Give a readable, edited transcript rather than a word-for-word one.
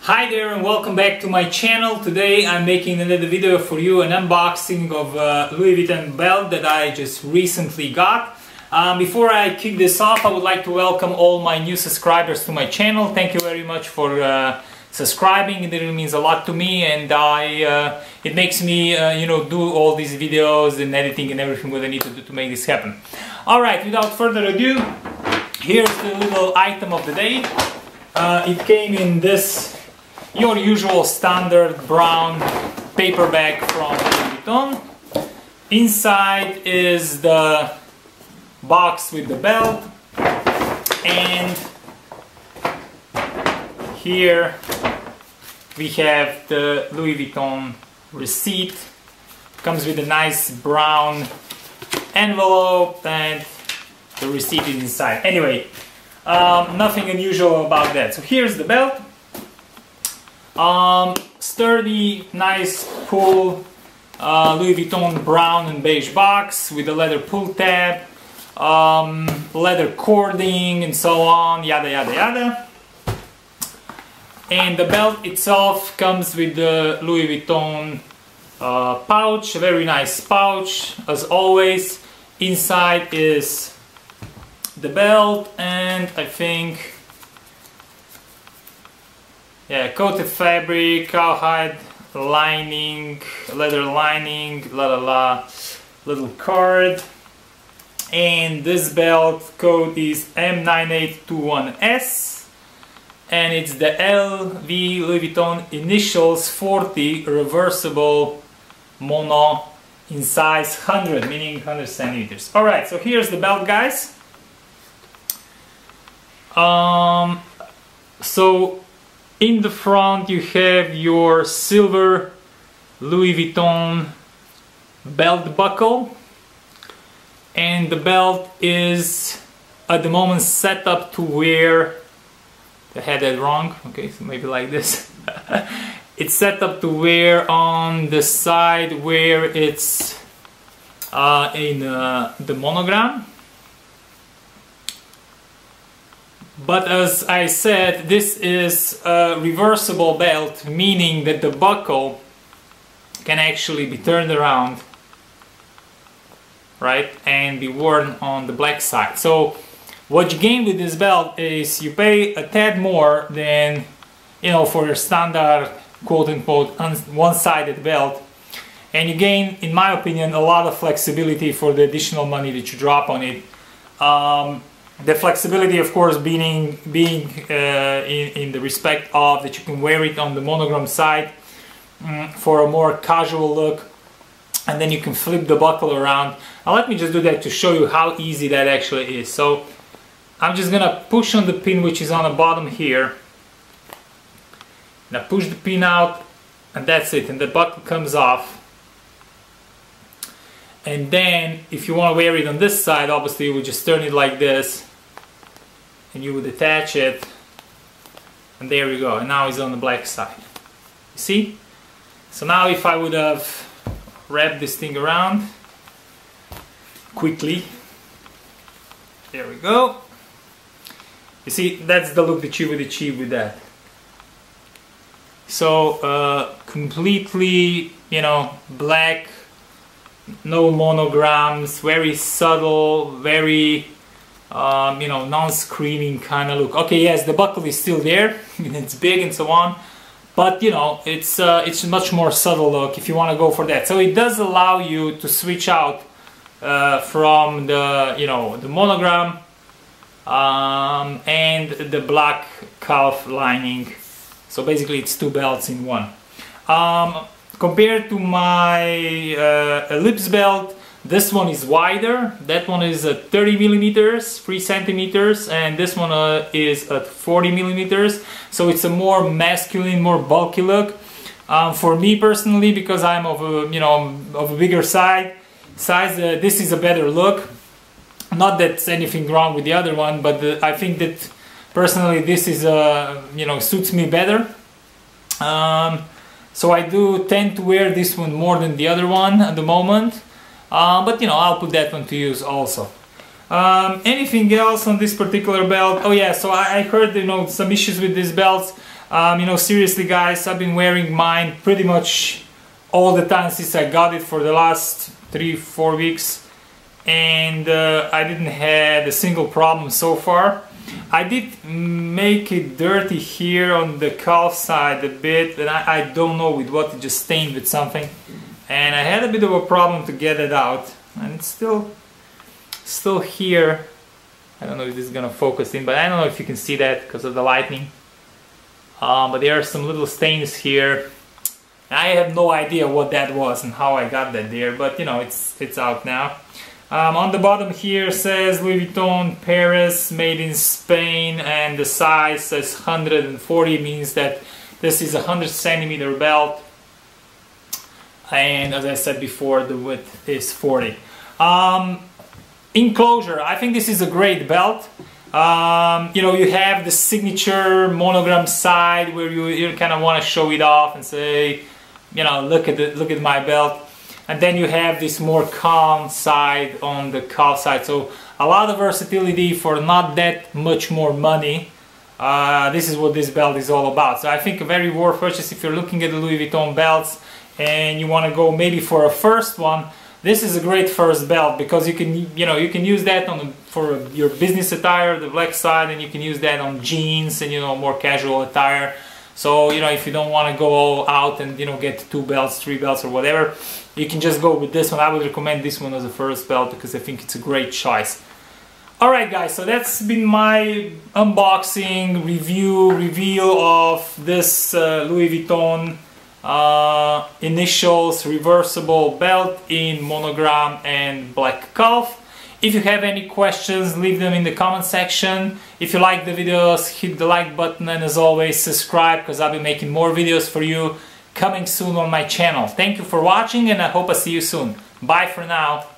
Hi there and welcome back to my channel. Today I'm making another video for you, an unboxing of Louis Vuitton belt that I just recently got. Before I kick this off, I would like to welcome all my new subscribers to my channel. Thank you very much for subscribing. It really means a lot to me, and it makes me do all these videos and editing and everything what I need to do to make this happen. Alright, without further ado, here's the little item of the day. It came in this your usual standard brown paper bag from Louis Vuitton. Inside is the box with the belt, and here we have the Louis Vuitton receipt. Comes with a nice brown envelope, and the receipt is inside. Anyway, nothing unusual about that. So here's the belt. Sturdy, nice pull, Louis Vuitton brown and beige box with a leather pull tab, leather cording and so on, yada yada yada. And the belt itself comes with the Louis Vuitton pouch, a very nice pouch as always. Inside is the belt, and I think coated fabric, cowhide lining, leather lining, little card. And this belt code is M9821S, and it's the LV Louis Vuitton initials 40 reversible mono in size 100, meaning 100 centimeters. Alright, so here's the belt, guys. So in the front you have your silver Louis Vuitton belt buckle, and the belt is at the moment set up to wear, I had that wrong, okay, so maybe like this. It's set up to wear on the side where it's in the monogram. But as I said, this is a reversible belt, meaning that the buckle can actually be turned around, right, and be worn on the black side. So what you gain with this belt is you pay a tad more than, for your standard quote-unquote one-sided belt, and you gain, in my opinion, a lot of flexibility for the additional money that you drop on it. The flexibility, of course, being in the respect of that you can wear it on the monogram side for a more casual look, and then you can flip the buckle around. Now let me just do that to show you how easy that actually is. So I'm just gonna push on the pin which is on the bottom here. Now push the pin out, and that's it, and the buckle comes off. And then, if you want to wear it on this side, obviously you would just turn it like this, and you would attach it, and there you go. And now it's on the black side. You see? So now, if I would have wrapped this thing around quickly, there we go. You see, that's the look that you would achieve with that. So completely, black. No monograms, very subtle, very non-screaming kind of look. Okay, yes, the buckle is still there, it's big and so on, but it's a much more subtle look if you want to go for that. So it does allow you to switch out from the the monogram and the black calf lining. So basically, it's two belts in one. Compared to my ellipse belt, this one is wider. That one is at 30 millimeters, 3 centimeters, and this one is at 40 millimeters. So it's a more masculine, more bulky look. For me personally, because I'm of a of a bigger size, this is a better look. Not that anything wrong with the other one, but I think that personally this is suits me better. So I do tend to wear this one more than the other one at the moment, but I'll put that one to use also. Anything else on this particular belt? Oh yeah, so I heard, you know, some issues with these belts. You know, seriously guys, I've been wearing mine pretty much all the time since I got it for the last 3-4 weeks, and I didn't have a single problem so far. I did make it dirty here on the calf side a bit, and I don't know with what, it just stained with something, and I had a bit of a problem to get it out, and it's still here. I don't know if this is gonna focus in, but I don't know if you can see that because of the lightning, but there are some little stains here. I have no idea what that was and how I got that there, but you know, it's out now. On the bottom here says Louis Vuitton Paris, made in Spain, and the size says 140, means that this is a 100 centimeter belt, and as I said before, the width is 40. Enclosure, I think this is a great belt. You know, you have the signature monogram side where you kind of want to show it off and say, you know, look at my belt. And then you have this more calm side on the calf side. So a lot of versatility for not that much more money. This is what this belt is all about. So I think a very worth purchase if you're looking at the Louis Vuitton belts and you want to go maybe for a first one. This is a great first belt because you can use that on for your business attire, the black side, and you can use that on jeans and, you know, more casual attire. So, you know, if you don't want to go out and, you know, get 2 belts, 3 belts or whatever, you can just go with this one. I would recommend this one as a first belt because I think it's a great choice. Alright guys, so that's been my unboxing, reveal of this Louis Vuitton initials reversible belt in monogram and black calf. If you have any questions, leave them in the comment section. If you like the videos, hit the like button, and as always, subscribe because I'll be making more videos for you coming soon on my channel. Thank you for watching, and I hope I see you soon. Bye for now.